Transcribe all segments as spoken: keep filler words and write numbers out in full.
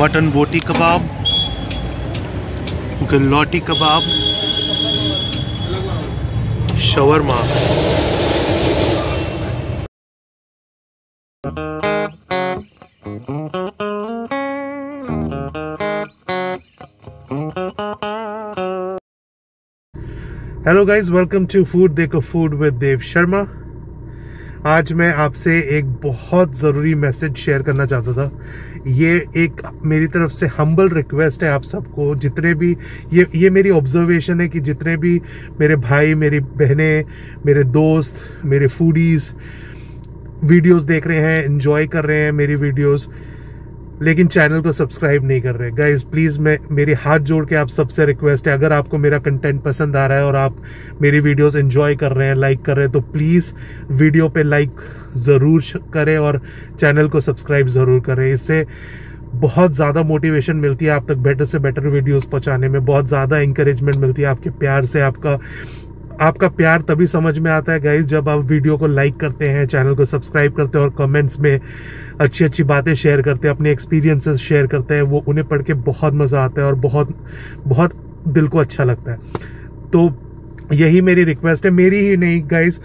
Mutton boti kebab, galouti kebab, shawarma. Hello guys, welcome to food देखो food with Dev Sharma. आज मैं आपसे एक बहुत ज़रूरी मैसेज शेयर करना चाहता था। ये एक मेरी तरफ से हम्बल रिक्वेस्ट है आप सबको, जितने भी ये ये मेरी ऑब्जर्वेशन है कि जितने भी मेरे भाई, मेरी बहनें, मेरे दोस्त, मेरे फूडीज़ वीडियोस देख रहे हैं, एंजॉय कर रहे हैं मेरी वीडियोस, लेकिन चैनल को सब्सक्राइब नहीं कर रहे। गाइज प्लीज़, मैं मेरे हाथ जोड़ के आप सबसे रिक्वेस्ट है, अगर आपको मेरा कंटेंट पसंद आ रहा है और आप मेरी वीडियोस एंजॉय कर रहे हैं, लाइक कर रहे हैं, तो प्लीज़ वीडियो पे लाइक ज़रूर करें और चैनल को सब्सक्राइब ज़रूर करें। इससे बहुत ज़्यादा मोटिवेशन मिलती है आप तक बेटर से बेटर वीडियोज़ पहुँचाने में, बहुत ज़्यादा इंकरेजमेंट मिलती है आपके प्यार से। आपका आपका प्यार तभी समझ में आता है गाइज जब आप वीडियो को लाइक करते हैं, चैनल को सब्सक्राइब करते हैं और कमेंट्स में अच्छी अच्छी बातें शेयर करते हैं, अपने एक्सपीरियंसेस शेयर करते हैं। वो उन्हें पढ़ के बहुत मज़ा आता है और बहुत बहुत दिल को अच्छा लगता है। तो यही मेरी रिक्वेस्ट है, मेरी ही नहीं गाइज,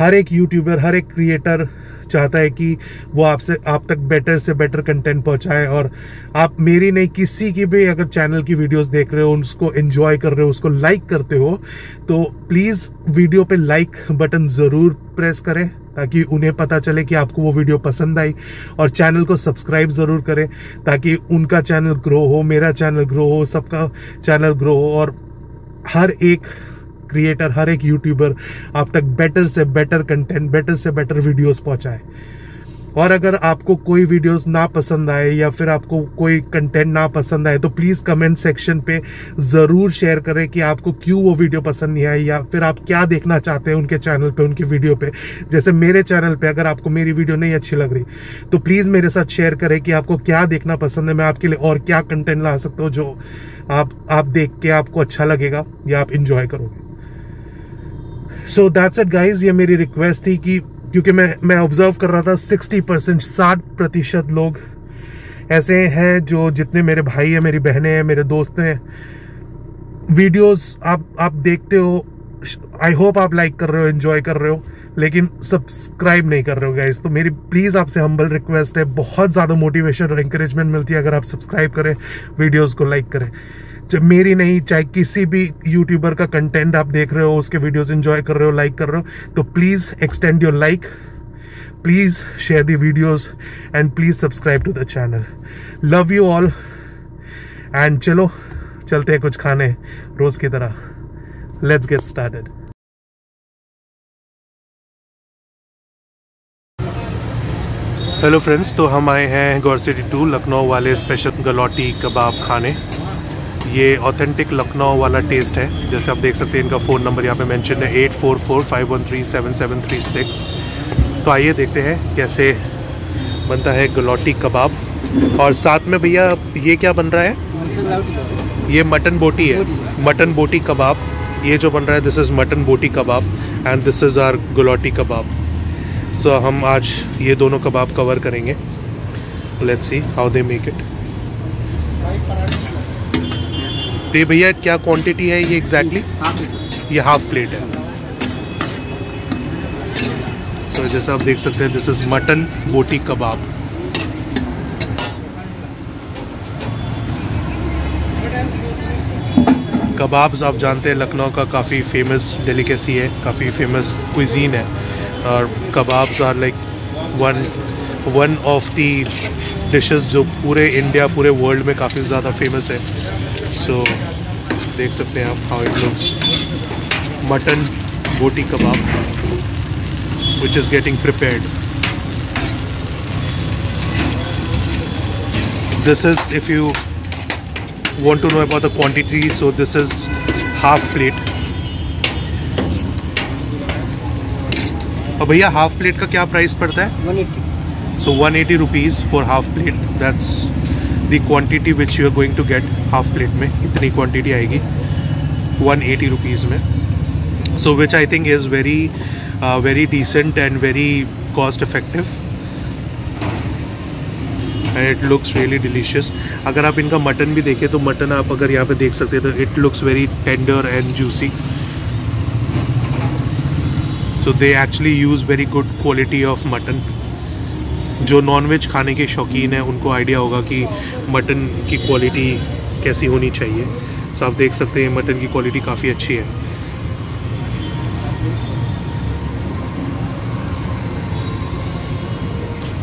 हर एक यूट्यूबर, हर एक क्रिएटर चाहता है कि वो आपसे आप तक बेटर से बेटर कंटेंट पहुंचाए। और आप मेरी नहीं, किसी की भी अगर चैनल की वीडियोस देख रहे हो, उसको एंजॉय कर रहे हो, उसको लाइक करते हो, तो प्लीज़ वीडियो पे लाइक बटन ज़रूर प्रेस करें ताकि उन्हें पता चले कि आपको वो वीडियो पसंद आई। और चैनल को सब्सक्राइब ज़रूर करें ताकि उनका चैनल ग्रो हो, मेरा चैनल ग्रो हो, सबका चैनल ग्रो हो और हर एक क्रिएटर, हर एक यूट्यूबर आप तक बेटर से बेटर कंटेंट, बेटर से बेटर वीडियोस पहुंचाए। और अगर आपको कोई वीडियोस ना पसंद आए या फिर आपको कोई कंटेंट ना पसंद आए, तो प्लीज़ कमेंट सेक्शन पे ज़रूर शेयर करें कि आपको क्यों वो वीडियो पसंद नहीं आई या फिर आप क्या देखना चाहते हैं उनके चैनल पे, उनकी वीडियो पे। जैसे मेरे चैनल पे अगर आपको मेरी वीडियो नहीं अच्छी लग रही, तो प्लीज़ मेरे साथ शेयर करें कि आपको क्या देखना पसंद है, मैं आपके लिए और क्या कंटेंट ला सकता हूँ जो आप आप देख के आपको अच्छा लगेगा या आप इंजॉय करोगे। सो दैट्स इट गाइज, ये मेरी रिक्वेस्ट थी कि क्योंकि मैं मैं ऑब्जर्व कर रहा था सिक्सटी परसेंट, साठ प्रतिशत लोग ऐसे हैं जो, जितने मेरे भाई हैं, मेरी बहनें हैं, मेरे दोस्त हैं, वीडियोस आप आप देखते हो, आई होप आप लाइक कर रहे हो, एंजॉय कर रहे हो, लेकिन सब्सक्राइब नहीं कर रहे हो गाइज। तो मेरी प्लीज़ आपसे हम्बल रिक्वेस्ट है, बहुत ज़्यादा मोटिवेशन और इंकरेजमेंट मिलती है अगर आप सब्सक्राइब करें, वीडियोज़ को लाइक करें। जब मेरी नहीं, चाहे किसी भी यूट्यूबर का कंटेंट आप देख रहे हो, उसके वीडियोस एंजॉय कर रहे हो, लाइक कर रहे हो, तो please extend your like, please share the videos and please subscribe to the channel. Love you all and चलो चलते हैं कुछ खाने रोज़ की तरह। Let's get started. Hello friends, तो हम आए हैं गौर सिटी टू लखनऊ वाले स्पेशल गलौटी कबाब खाने। ये ऑथेंटिक लखनऊ वाला टेस्ट है। जैसे आप देख सकते हैं इनका फ़ोन नंबर यहाँ पे मेंशन है eight four four five one three seven seven three six. तो आइए देखते हैं कैसे बनता है गलौटी कबाब। और साथ में भैया ये क्या बन रहा है? ये मटन बोटी है, मटन बोटी कबाब। ये जो बन रहा है, this is mutton boti kebab and this is are galouti kebab. So हम आज ये दोनों कबाब कवर करेंगे। Let's see how they make it. तो ये भैया क्या क्वांटिटी है ये एग्जैक्टली? ये हाफ प्लेट है। तो so, जैसा आप देख सकते हैं this is mutton boti kebab. Kebabs आप जानते हैं लखनऊ का काफ़ी फेमस डेलिकेसी है, काफ़ी फेमस क्विजीन है और kebabs are like one one of the dishes जो पूरे इंडिया, पूरे वर्ल्ड में काफ़ी ज़्यादा फेमस है। सो so, देख सकते हैं आप how it looks, mutton boti kebab which is getting prepared. This is, if you want to know about the quantity, so this is half plate. और भैया हाफ प्लेट का क्या प्राइस पड़ता है? One eighty. So one eighty rupees for half plate, that's the quantity which you are going to get. Half plate में इतनी quantity आएगी one eighty rupees में। So which I think is very very decent and very cost effective. And it looks really delicious. अगर आप इनका mutton भी देखें तो मटन आप अगर यहाँ पे देख सकते हैं तो it looks very tender and juicy. So they actually use very good quality of mutton. जो नॉनवेज खाने के शौकीन हैं उनको आइडिया होगा कि मटन की क्वालिटी कैसी होनी चाहिए। सो so, आप देख सकते हैं मटन की क्वालिटी काफ़ी अच्छी है।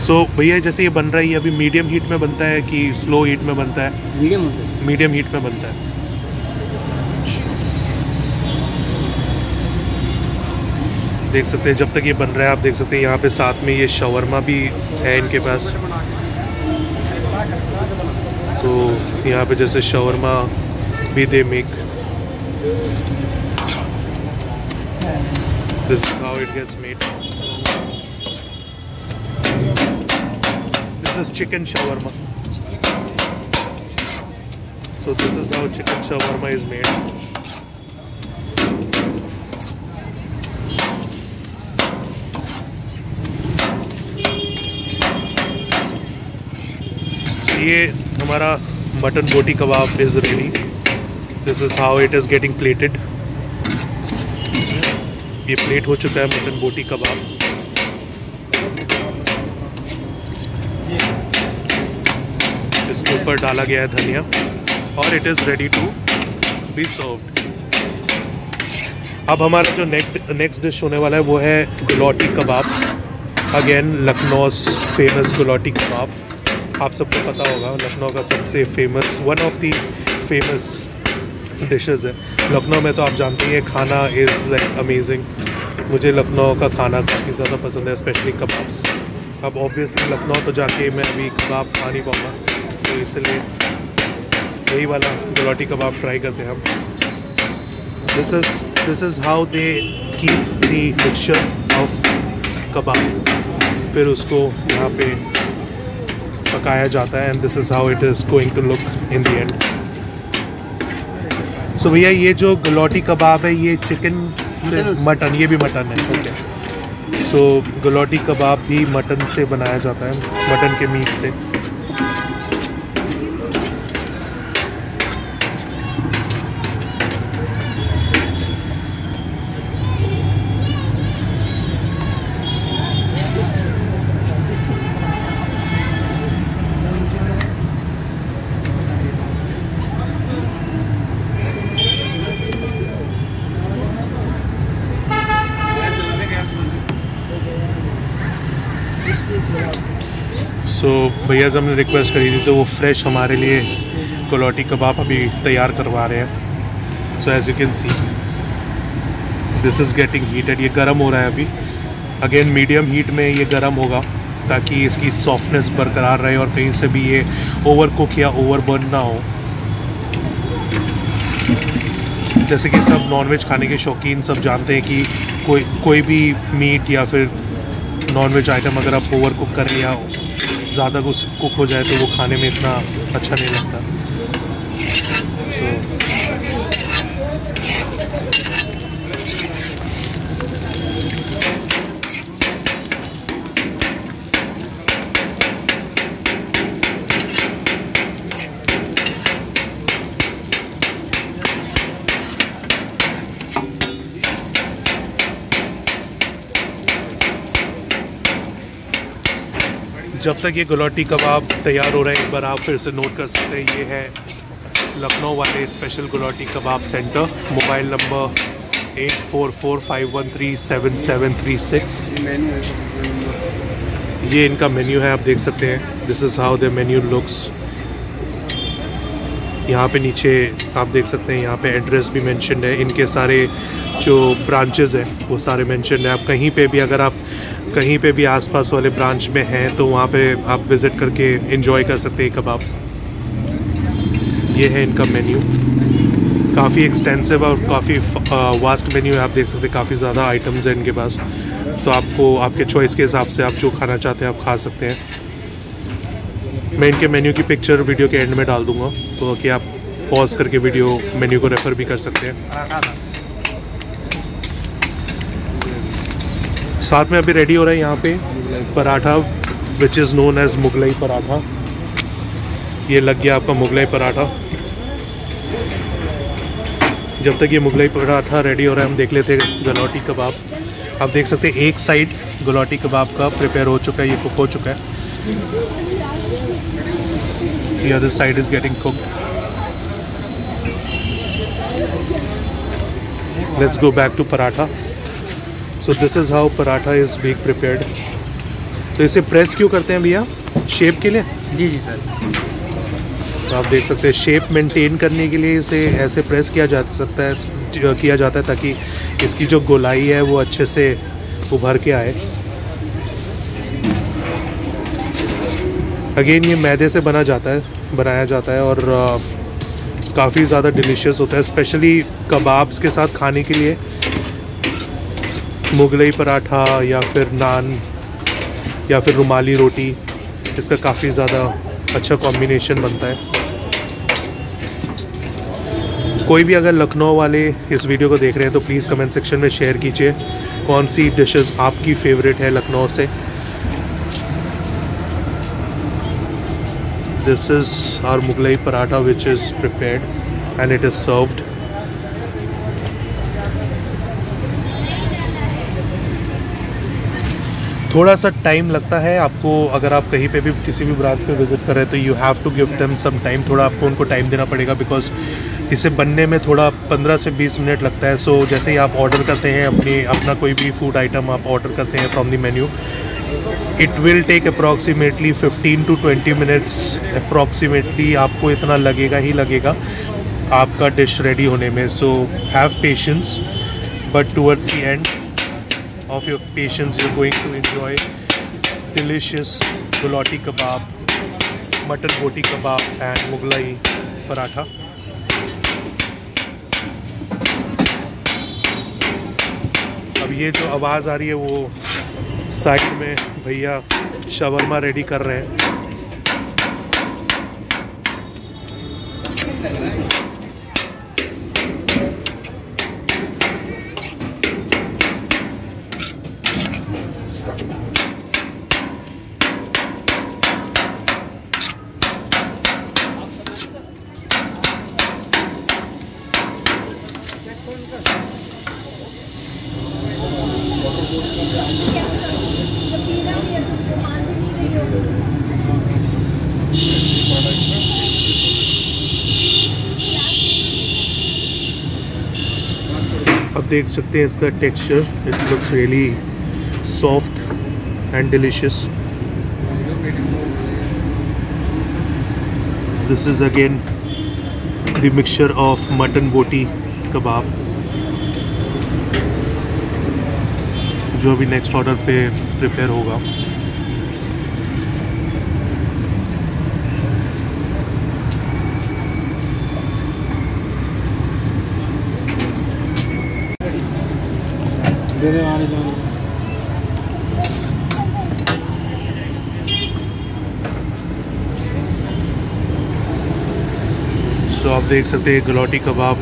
सो so, भैया जैसे ये बन रहा है ये अभी मीडियम हीट में बनता है कि स्लो हीट में बनता है? मीडियम मीडियम हीट में बनता है। देख सकते हैं जब तक ये बन रहा है आप देख सकते हैं यहाँ पे साथ में ये शवरमा भी है इनके पास। तो यहाँ पे जैसे शवरमा भी they make. This is how it gets made. This is chicken shawarma. So this is how chicken shawarma is made. ये हमारा mutton boti kebab is ready. This is how it is getting plated. ये plate हो चुका है mutton boti कबाब। इसके ऊपर डाला गया है धनिया और it is ready to be served. अब हमारा जो नेक्स्ट नेक्स्ट डिश होने वाला है वो है galouti kebab. Again Lucknow's famous galouti kebab आप सबको पता होगा, लखनऊ का सबसे famous, one of the famous dishes है। लखनऊ में तो आप जानते ही हैं खाना इज़ लाइक अमेजिंग। मुझे लखनऊ का खाना काफ़ी ज़्यादा पसंद है, स्पेशली कबाब्स। अब ऑब्वियसली लखनऊ तो जाके मैं अभी कबाब खा नहीं पाऊँगा, तो इसलिए यही वाला गलौटी कबाब ट्राई करते हैं हम। This is this is how they keep the mixture of kebab. फिर उसको यहाँ पे पकाया जाता है and this is how it is going to look in the end. So भैया ये जो गलौटी कबाब है ये चिकन से मटन, ये भी मटन है, ओके। सो गलौटी कबाब भी मटन से बनाया जाता है, मटन के मीट से। सो so, भैया से हमने रिक्वेस्ट करी थी तो वो फ्रेश हमारे लिए गलौटी कबाब अभी तैयार करवा रहे हैं। So as you can see this is getting heated. ये गर्म हो रहा है अभी। अगेन मीडियम हीट में ये गर्म होगा ताकि इसकी सॉफ्टनेस बरकरार रहे और कहीं से भी ये ओवर कुक या ओवर बर्न ना हो। जैसे कि सब नॉनवेज खाने के शौकीन सब जानते हैं कि कोई कोई भी मीट या फिर नॉनवेज आइटम अगर आप ओवर कुक कर लिया ज़्यादा कुछ कुक हो जाए तो वो खाने में इतना अच्छा नहीं लगता। जब तक ये गलौटी कबाब तैयार हो रहा है एक बार आप फिर से नोट कर सकते हैं, ये है लखनऊ वाले special galouti kebab centre. Mobile number eight four four five one three seven seven three six. ये इनका मेन्यू है, आप देख सकते हैं। This is how the menu looks. यहाँ पे नीचे आप देख सकते हैं यहाँ पे एड्रेस भी मेंशन्ड है। इनके सारे जो ब्रांचेज़ हैं वो सारे मेंशन्ड है। आप कहीं पे भी अगर आप कहीं पे भी आसपास वाले ब्रांच में हैं तो वहाँ पे आप विज़िट करके एंजॉय कर सकते हैं कबाब। ये है इनका मेन्यू, काफ़ी एक्सटेंसिव और काफ़ी वास्ट मेन्यू है। आप देख सकते हैं काफ़ी ज़्यादा आइटम्स हैं इनके पास, तो आपको आपके चॉइस के हिसाब से आप जो खाना चाहते हैं आप खा सकते हैं। मैं इनके मेन्यू की पिक्चर वीडियो के एंड में डाल दूँगा तो कि आप पॉज करके वीडियो मेन्यू को रेफ़र भी कर सकते हैं। साथ में अभी रेडी हो रहा है यहाँ पे paratha, which is known as Mughlai paratha. ये लग गया आपका मुगलाई पराठा। जब तक ये मुगलाई पराठा रेडी हो रहा है हम देख लेते हैं गलौटी कबाब। आप देख सकते हैं एक साइड गलौटी कबाब का प्रिपेयर हो चुका है, ये कुक हो चुका है। The other side is getting cooked. Let's go back to paratha. So this is how paratha is being prepared. तो इसे प्रेस क्यों करते हैं भैया? शेप के लिए? जी जी सर। तो आप देख सकते हैं शेप मेंटेन करने के लिए इसे ऐसे प्रेस किया जा सकता है किया जाता है ताकि इसकी जो गोलाई है वो अच्छे से उभर के आए। अगेन ये मैदे से बना जाता है बनाया जाता है और काफ़ी ज़्यादा डिलीशियस होता है, स्पेशली कबाब्स के साथ खाने के लिए। मुगलई पराठा या फिर नान या फिर रुमाली रोटी, इसका काफ़ी ज़्यादा अच्छा कॉम्बिनेशन बनता है। कोई भी अगर लखनऊ वाले इस वीडियो को देख रहे हैं तो प्लीज़ कमेंट सेक्शन में शेयर कीजिए कौन सी डिशेस आपकी फेवरेट है लखनऊ से। This is our Mughlai paratha which is prepared and it is served. थोड़ा सा टाइम लगता है आपको, अगर आप कहीं पे भी किसी भी ब्रांच पे विज़िट कर रहे हैं तो you have to give them some time. थोड़ा आपको उनको टाइम देना पड़ेगा बिकॉज इसे बनने में थोड़ा पंद्रह से बीस मिनट लगता है। सो so, जैसे ही आप ऑर्डर करते हैं अपनी अपना कोई भी फूड आइटम आप ऑर्डर करते हैं from the menu, it will take approximately fifteen to twenty minutes approximately. आपको इतना लगेगा ही लगेगा आपका डिश रेडी होने में। So have patience, but towards the end of your patience you're going to enjoy delicious galauti kebab, mutton boti kebab and mughlai paratha. अब ये जो आवाज़ आ रही है वो साइड में भैया शवरमा रेडी कर रहे हैं। आप देख सकते हैं इसका texture, it looks really soft and delicious. This is again the mixture of mutton boti kebab जो अभी नेक्स्ट ऑर्डर पे प्रिपेयर होगा। सो so, आप देख सकते हैं गलौटी कबाब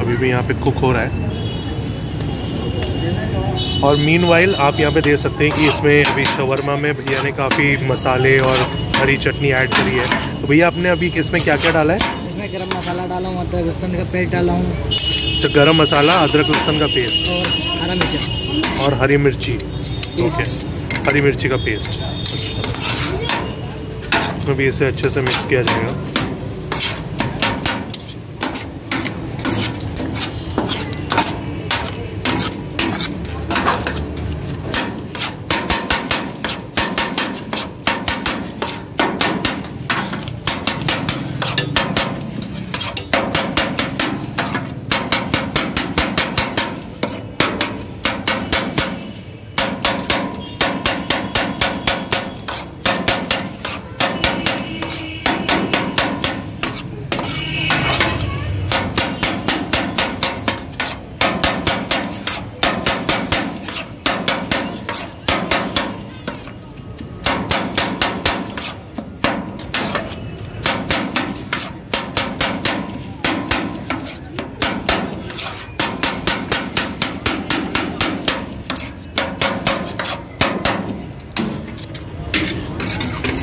अभी भी यहाँ पे कुक हो रहा है। और मीनवाइल आप यहाँ पे देख सकते हैं कि इसमें अभी शवरमा में भैया ने काफ़ी मसाले और हरी चटनी ऐड करी है। तो भैया आपने अभी इसमें क्या क्या डाला है? इसमें गरम मसाला डाला हूँ, अदरक लहसुन का पेस्ट डाला हूँ। अच्छा, गरम मसाला, अदरक लहसुन का पेस्ट और हरा मिर्च और हरी मिर्ची। ओके, हरी मिर्ची का पेस्ट। तो भी इसे अच्छे से मिक्स किया जाएगा।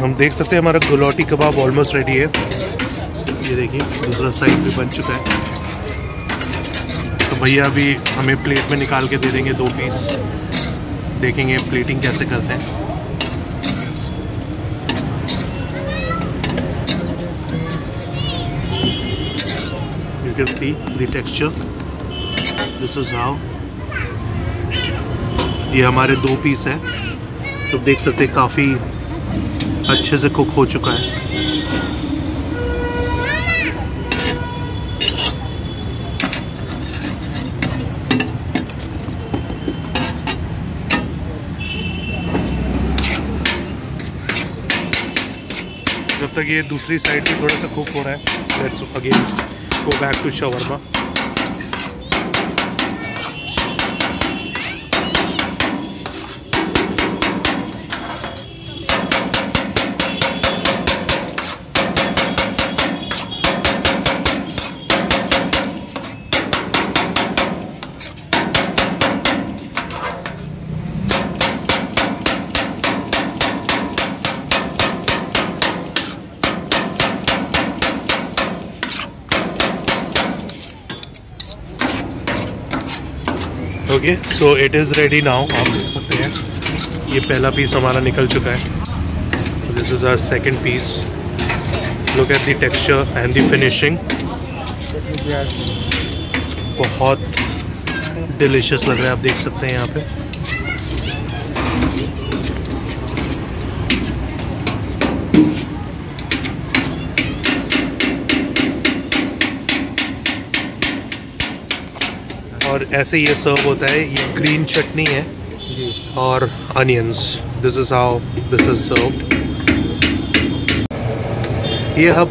हम देख सकते हैं हमारा गलौटी कबाब ऑलमोस्ट रेडी है। ये देखिए दूसरा साइड भी बन चुका है। तो भैया अभी हमें प्लेट में निकाल के दे देंगे दो पीस। देखेंगे प्लेटिंग कैसे करते हैं। You can see the texture. This is how. ये हमारे दो पीस है। तो देख सकते हैं काफ़ी अच्छे से कुक हो चुका है। जब तक ये दूसरी साइड भी थोड़ा सा कुक हो रहा है, let's again go back to shawarma. Okay so it is ready now. आप देख सकते हैं ये पहला पीस हमारा निकल चुका है। This is our second piece. Look at the texture and the finishing, बहुत डिलीशियस लग रहा है। आप देख सकते हैं यहाँ पे और ऐसे ये सर्व होता है। ये ग्रीन चटनी है जी और onions. This is how this is served. ये हम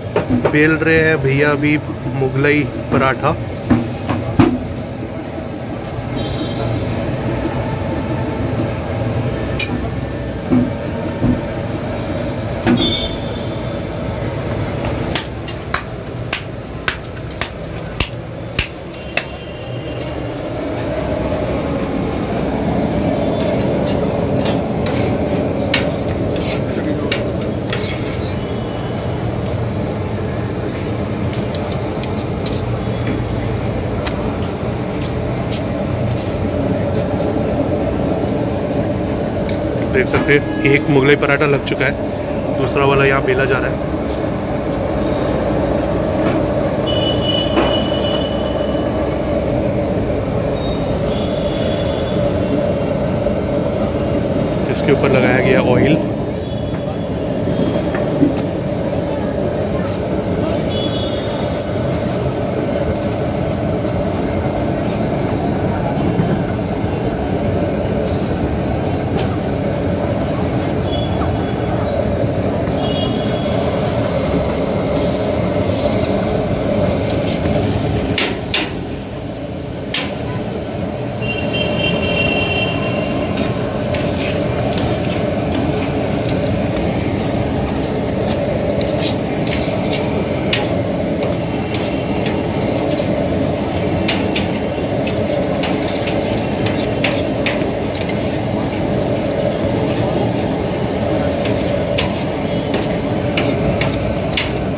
बेल रहे हैं भैया अभी मुगलई पराठा। देख सकते हैं एक मुगलई पराठा लग चुका है, दूसरा वाला यहाँ बेला जा रहा है। इसके ऊपर लगाया गया oil.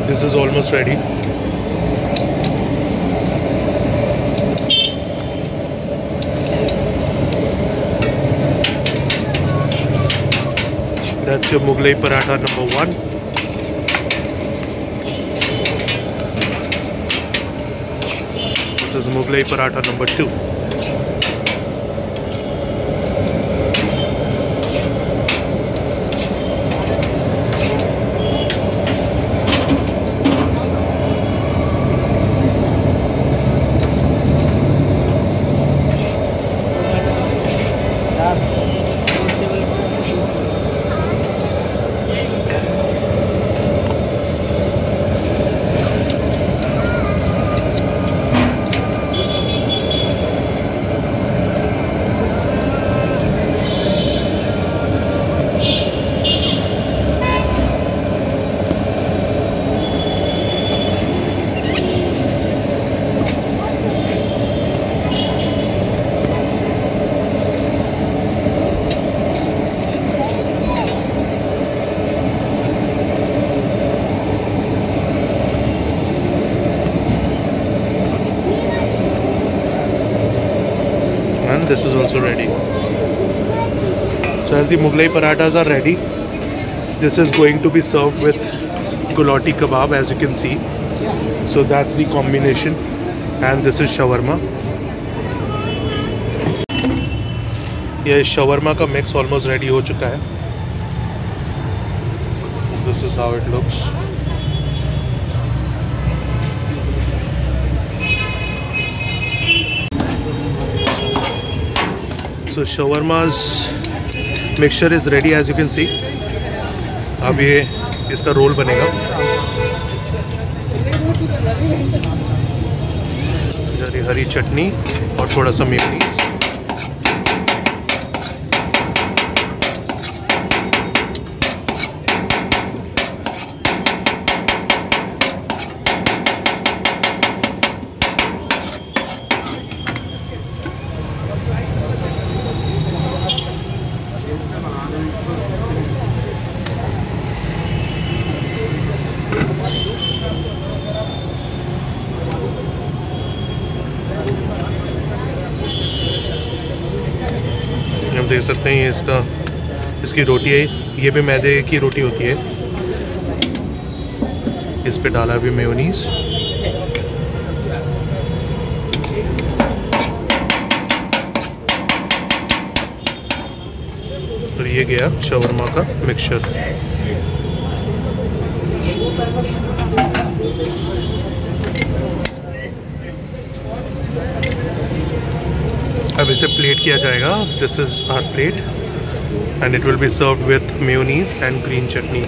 This is almost ready. That's your Mughlai Paratha number one. This is Mughlai Paratha number two. and this is also ready. So as the Mughlai parathas are ready, this is going to be served with Galawati Kabab, as you can see. So that's the combination, and this is shawarma. ये shawarma का mix almost ready हो चुका है. This is how it looks. So shawarma's mixture is ready, as you can see. अब ये इसका role बनेगा. हरी हरी चटनी और थोड़ा सा मेयोनीज. देख सकते हैं इसका इसकी रोटी है, ये भी मैदे की रोटी होती है. इस पे डाला भी मेयोनीज. और ये गया शवरमा का मिक्सचर. अब इसे प्लेट किया जाएगा. This is our plate and it will be served with mayonnaise and green chutney.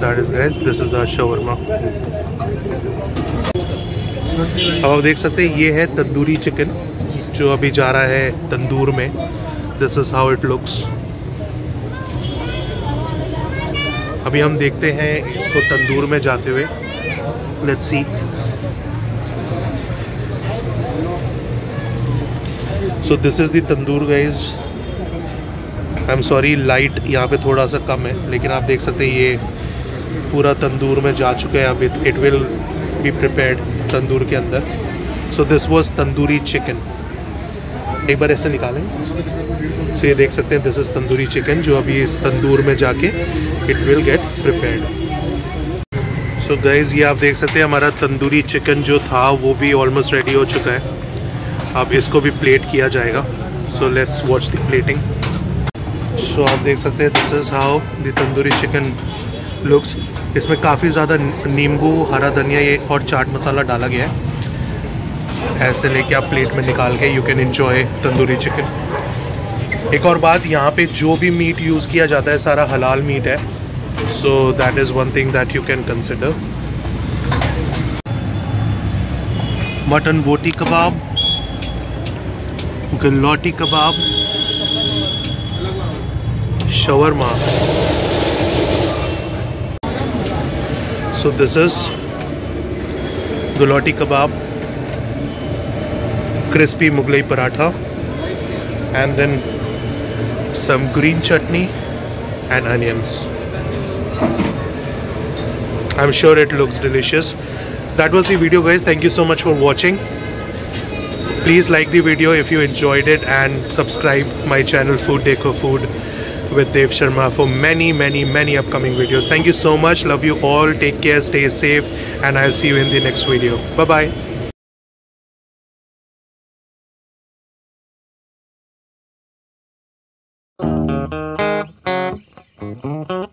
That is guys, this is our shawarma. अब आप देख सकते हैं ये है तंदूरी चिकन जो अभी जा रहा है तंदूर में. This is how it looks. अभी हम देखते हैं इसको तंदूर में जाते हुए. Let's see. So this is the tandoor guys. I'm sorry, light यहाँ पे थोड़ा सा कम है, लेकिन आप देख सकते हैं ये पूरा तंदूर में जा चुका है. अब it will be prepared तंदूर के अंदर. So this was tandoori chicken. एक बार ऐसे निकालें. So ये देख सकते हैं this is तंदूरी चिकन जो अभी इस तंदूर में जाके it will get prepared. So guys, ये आप देख सकते हैं हमारा तंदूरी चिकन जो था वो भी almost ready हो चुका है. अब इसको भी प्लेट किया जाएगा. So let's watch the plating. सो आप देख सकते हैं this is how the tandoori chicken looks. इसमें काफ़ी ज़्यादा नींबू, हरा धनिया ये और चाट मसाला डाला गया है. ऐसे लेके आप प्लेट में निकाल के you can enjoy tandoori chicken. एक और बात, यहाँ पे जो भी मीट यूज़ किया जाता है सारा हलाल मीट है. So that is one thing that you can consider. Mutton boti kebab, galouti kebab, shawarma. So this is galouti kebab, crispy Mughlai paratha, and then some green chutney and onions. I am sure it looks delicious. That was the video guys. Thank you so much for watching. Please like the video if you enjoyed it and subscribe my channel Food Dekho Food with Dev Sharma for many many many upcoming videos. Thank you so much. Love you all. Take care. Stay safe and I'll see you in the next video. Bye bye.